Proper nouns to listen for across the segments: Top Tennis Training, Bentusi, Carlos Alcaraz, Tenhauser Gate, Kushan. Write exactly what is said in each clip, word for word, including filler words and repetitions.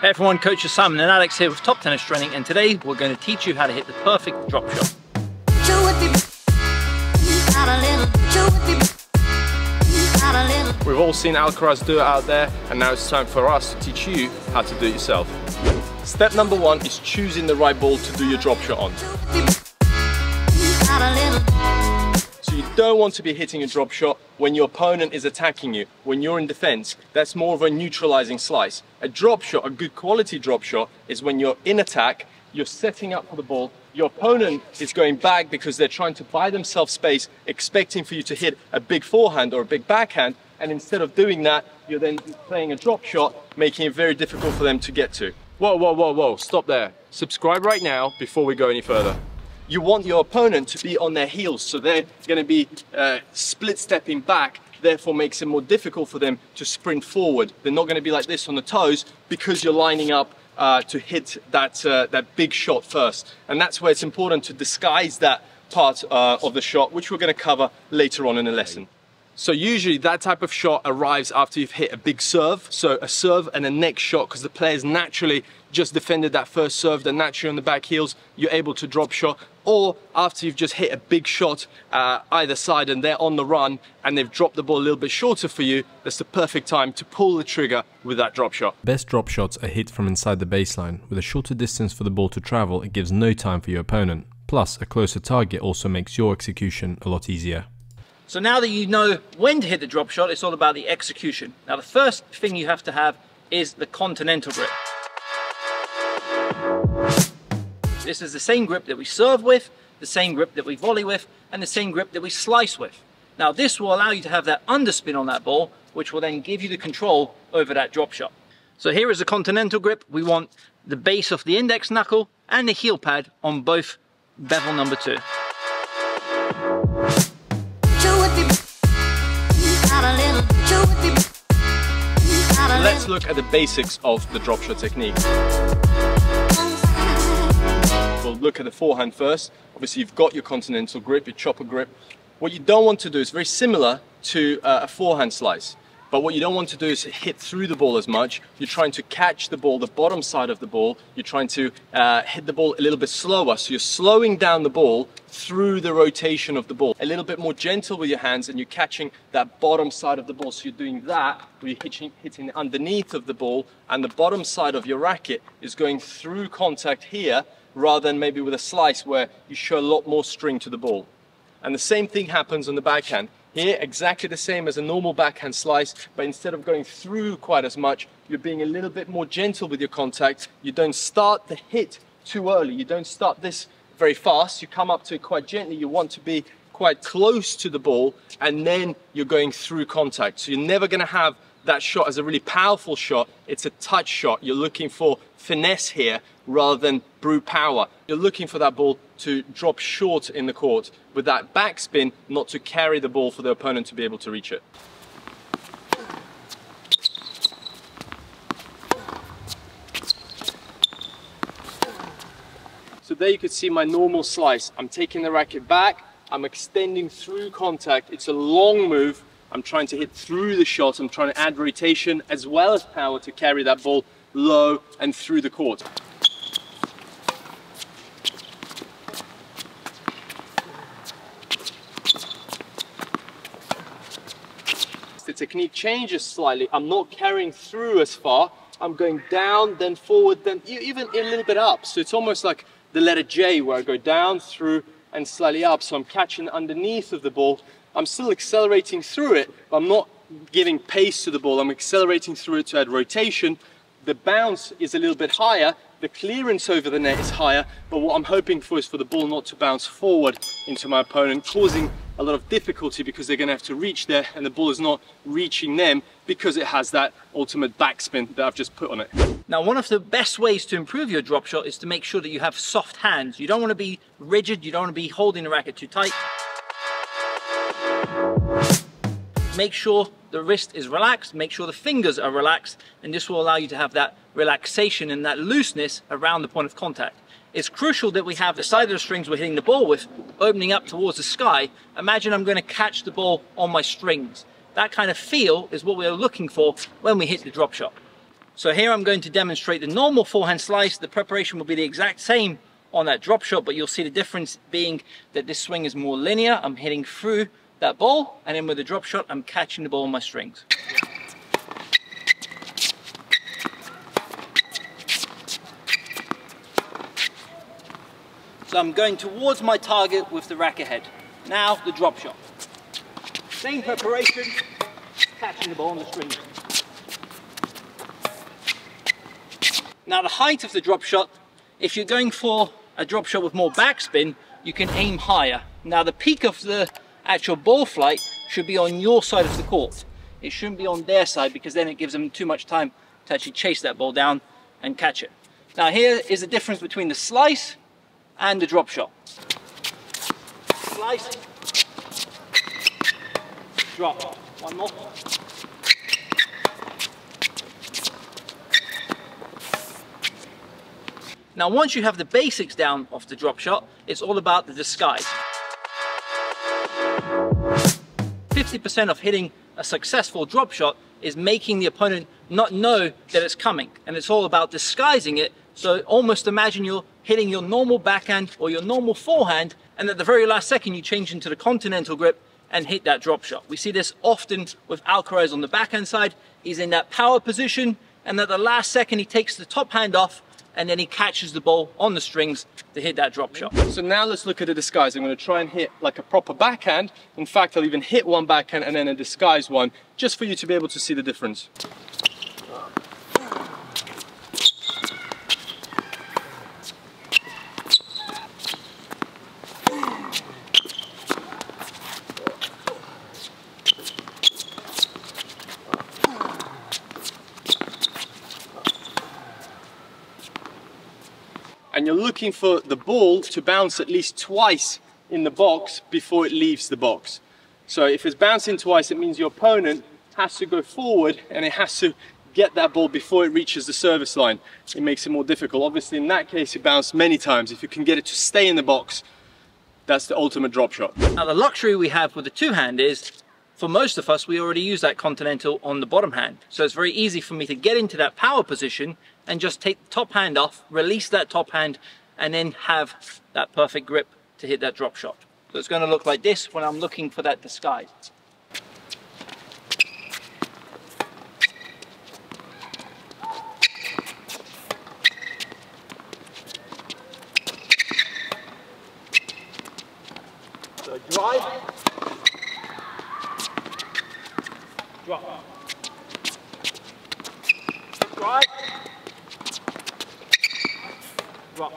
Hey everyone, coaches Simon and Alex here with Top Tennis Training, and today we're going to teach you how to hit the perfect drop shot. We've all seen Alcaraz do it out there, and now it's time for us to teach you how to do it yourself. Step number one is choosing the right ball to do your drop shot on. So you don't want to be hitting a drop shot when your opponent is attacking you, when you're in defense. That's more of a neutralizing slice. A drop shot, a good quality drop shot, is when you're in attack, you're setting up for the ball, your opponent is going back because they're trying to buy themselves space, expecting for you to hit a big forehand or a big backhand, and instead of doing that, you're then playing a drop shot, making it very difficult for them to get to. Whoa, whoa, whoa, whoa, stop there. Subscribe right now before we go any further. You want your opponent to be on their heels, so they're going to be uh, split-stepping back, therefore makes it more difficult for them to sprint forward. They're not going to be like this on the toes because you're lining up uh, to hit that, uh, that big shot first. And that's where it's important to disguise that part uh, of the shot, which we're going to cover later on in the lesson. So usually that type of shot arrives after you've hit a big serve. So a serve and a next shot, because the player's naturally just defended that first serve, they're naturally on the back heels, you're able to drop shot. Or after you've just hit a big shot uh, either side and they're on the run and they've dropped the ball a little bit shorter for you, that's the perfect time to pull the trigger with that drop shot. Best drop shots are hit from inside the baseline. With a shorter distance for the ball to travel, it gives no time for your opponent. Plus, a closer target also makes your execution a lot easier. So now that you know when to hit the drop shot, it's all about the execution. Now the first thing you have to have is the continental grip. This is the same grip that we serve with, the same grip that we volley with, and the same grip that we slice with. Now this will allow you to have that underspin on that ball, which will then give you the control over that drop shot. So here is the continental grip. We want the base of the index knuckle and the heel pad on both bevel number two. Let's look at the basics of the drop shot technique. We'll look at the forehand first. Obviously you've got your continental grip, your chopper grip. What you don't want to do is very similar to uh, a forehand slice, but what you don't want to do is hit through the ball as much. You're trying to catch the ball, the bottom side of the ball. You're trying to uh, hit the ball a little bit slower. So you're slowing down the ball through the rotation of the ball. A little bit more gentle with your hands, and you're catching that bottom side of the ball. So you're doing that, you're hitting, hitting underneath of the ball, and the bottom side of your racket is going through contact here, rather than maybe with a slice where you show a lot more string to the ball. And the same thing happens on the backhand. Here, exactly the same as a normal backhand slice, but instead of going through quite as much, you're being a little bit more gentle with your contact. You don't start the hit too early. You don't start this very fast. You come up to it quite gently. You want to be quite close to the ball, and then you're going through contact. So you're never going to have that shot as a really powerful shot. It's a touch shot. You're looking for finesse here rather than brute power. You're looking for that ball to drop short in the court with that backspin, not to carry the ball for the opponent to be able to reach it. So there you could see my normal slice. I'm taking the racket back, I'm extending through contact. It's a long move. I'm trying to hit through the shot. I'm trying to add rotation as well as power to carry that ball low and through the court. The technique changes slightly. I'm not carrying through as far. I'm going down, then forward, then even a little bit up. So it's almost like the letter J, where I go down, through, and slightly up. So I'm catching underneath of the ball. I'm still accelerating through it, but I'm not giving pace to the ball. I'm accelerating through it to add rotation. The bounce is a little bit higher. The clearance over the net is higher, but what I'm hoping for is for the ball not to bounce forward into my opponent, causing a lot of difficulty because they're going to have to reach there, and the ball is not reaching them because it has that ultimate backspin that I've just put on it. Now, one of the best ways to improve your drop shot is to make sure that you have soft hands. You don't want to be rigid. You don't want to be holding the racket too tight. Make sure the wrist is relaxed, make sure the fingers are relaxed, and this will allow you to have that relaxation and that looseness around the point of contact. It's crucial that we have the side of the strings we're hitting the ball with opening up towards the sky. Imagine I'm going to catch the ball on my strings. That kind of feel is what we are looking for when we hit the drop shot. So here I'm going to demonstrate the normal forehand slice. The preparation will be the exact same on that drop shot, but you'll see the difference being that this swing is more linear. I'm hitting through that ball, and then with the drop shot, I'm catching the ball on my strings. So I'm going towards my target with the racket head. Now the drop shot. Same preparation, catching the ball on the strings. Now the height of the drop shot, if you're going for a drop shot with more backspin, you can aim higher. Now the peak of the actual ball flight should be on your side of the court. It shouldn't be on their side, because then it gives them too much time to actually chase that ball down and catch it. Now here is the difference between the slice and the drop shot. Slice, drop, one more. Now, once you have the basics down of the drop shot, it's all about the disguise. fifty percent of hitting a successful drop shot is making the opponent not know that it's coming. And it's all about disguising it. So almost imagine you're hitting your normal backhand or your normal forehand, and at the very last second, you change into the continental grip and hit that drop shot. We see this often with Alcaraz on the backhand side. He's in that power position, and at the last second, he takes the top hand off, and then he catches the ball on the strings to hit that drop shot. So now let's look at a disguise. I'm going to try and hit like a proper backhand. In fact, I'll even hit one backhand and then a disguise one, just for you to be able to see the difference. And you're looking for the ball to bounce at least twice in the box before it leaves the box. So if it's bouncing twice, it means your opponent has to go forward and it has to get that ball before it reaches the service line. It makes it more difficult. Obviously, in that case, it bounced many times. If you can get it to stay in the box, that's the ultimate drop shot. Now, the luxury we have with the two hand is, for most of us, we already use that continental on the bottom hand. So it's very easy for me to get into that power position and just take the top hand off, release that top hand, and then have that perfect grip to hit that drop shot. So it's going to look like this when I'm looking for that disguise. So drive, drop, drive, drop.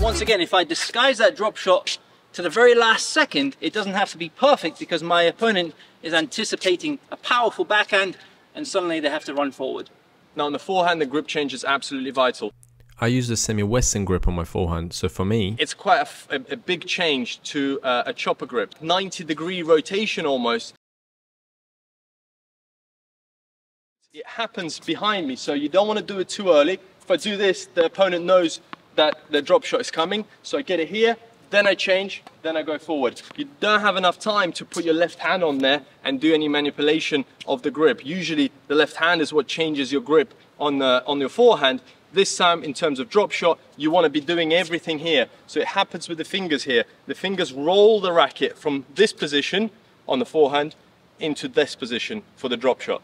Once again, if I disguise that drop shot to the very last second, it doesn't have to be perfect, because my opponent is anticipating a powerful backhand and suddenly they have to run forward. Now on the forehand, the grip change is absolutely vital. I use the semi-western grip on my forehand, so for me it's quite a, a, a big change to uh, a chopper grip. ninety degree rotation almost. It happens behind me, so you don't want to do it too early. If I do this, the opponent knows that the drop shot is coming, so I get it here, then I change, then I go forward. You don't have enough time to put your left hand on there and do any manipulation of the grip. Usually the left hand is what changes your grip on, the, on your forehand. This time, in terms of drop shot, you want to be doing everything here. So it happens with the fingers here. The fingers roll the racket from this position on the forehand into this position for the drop shot.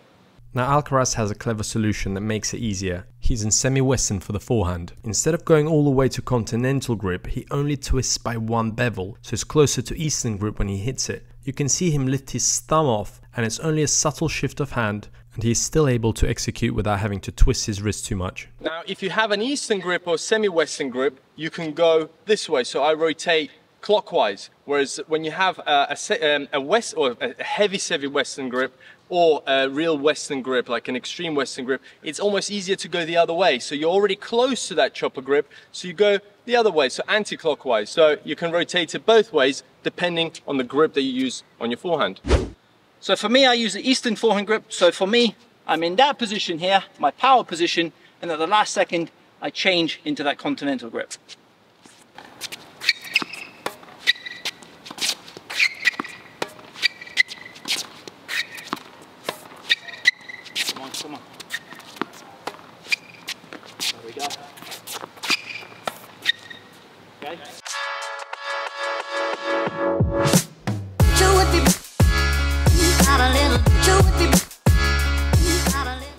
Now Alcaraz has a clever solution that makes it easier. He's in semi-western for the forehand. Instead of going all the way to continental grip, he only twists by one bevel, so it's closer to eastern grip when he hits it. You can see him lift his thumb off, and it's only a subtle shift of hand, and he's still able to execute without having to twist his wrist too much. Now if you have an eastern grip or semi-western grip, you can go this way, so I rotate clockwise, whereas when you have a, a, a west or a heavy semi-western grip, or a real western grip, like an extreme western grip, it's almost easier to go the other way. So you're already close to that chopper grip, so you go the other way, so anti-clockwise. So you can rotate it both ways, depending on the grip that you use on your forehand. So for me, I use the eastern forehand grip. So for me, I'm in that position here, my power position, and at the last second, I change into that continental grip.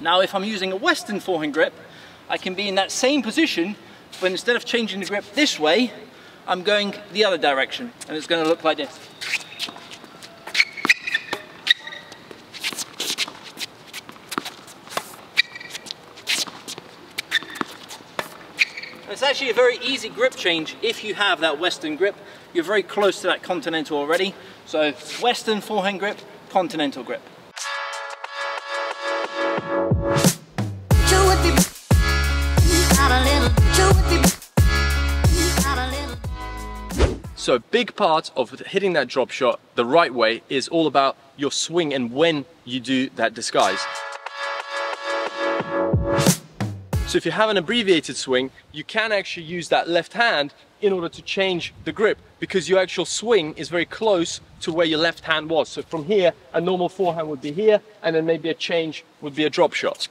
Now if I'm using a Western forehand grip, I can be in that same position, but instead of changing the grip this way, I'm going the other direction, and it's going to look like this. It's actually a very easy grip change if you have that Western grip. You're very close to that continental already. So Western forehand grip, continental grip. So a big part of hitting that drop shot the right way is all about your swing and when you do that disguise. So if you have an abbreviated swing, you can actually use that left hand in order to change the grip, because your actual swing is very close to where your left hand was. So from here, a normal forehand would be here, and then maybe a change would be a drop shot.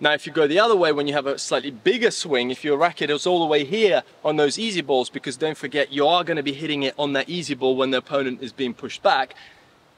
Now, if you go the other way, when you have a slightly bigger swing, if your racket is all the way here on those easy balls, because don't forget, you are going to be hitting it on that easy ball when the opponent is being pushed back.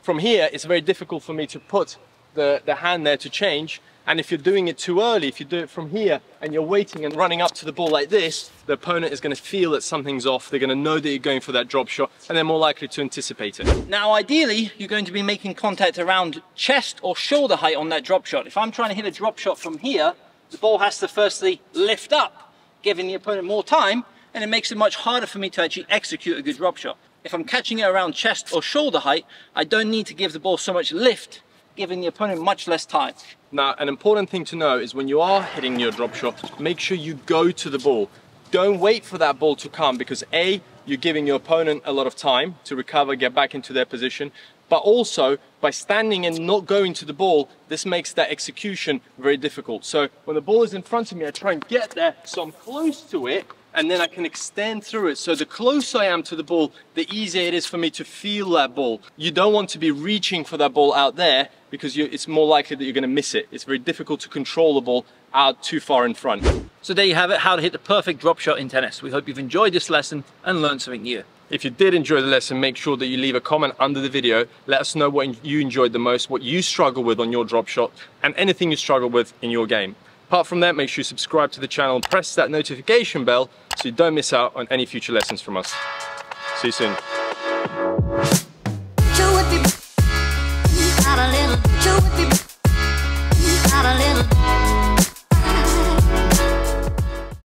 From here, it's very difficult for me to put the, the hand there to change. And if you're doing it too early, if you do it from here and you're waiting and running up to the ball like this, the opponent is going to feel that something's off. They're going to know that you're going for that drop shot, and they're more likely to anticipate it. Now, ideally, you're going to be making contact around chest or shoulder height on that drop shot. If I'm trying to hit a drop shot from here, the ball has to firstly lift up, giving the opponent more time, and it makes it much harder for me to actually execute a good drop shot. If I'm catching it around chest or shoulder height, I don't need to give the ball so much lift, giving the opponent much less time. Now, an important thing to know is when you are hitting your drop shot, make sure you go to the ball. Don't wait for that ball to come, because A, you're giving your opponent a lot of time to recover, get back into their position, but also by standing and not going to the ball, this makes that execution very difficult. So when the ball is in front of me, I try and get there so I'm close to it, and then I can extend through it. So the closer I am to the ball, the easier it is for me to feel that ball. You don't want to be reaching for that ball out there, because you, it's more likely that you're going to miss it. It's very difficult to control the ball out too far in front. So there you have it, how to hit the perfect drop shot in tennis. We hope you've enjoyed this lesson and learned something new. If you did enjoy the lesson, make sure that you leave a comment under the video. Let us know what you enjoyed the most, what you struggle with on your drop shot, and anything you struggle with in your game. Apart from that, make sure you subscribe to the channel and press that notification bell so you don't miss out on any future lessons from us. See you soon.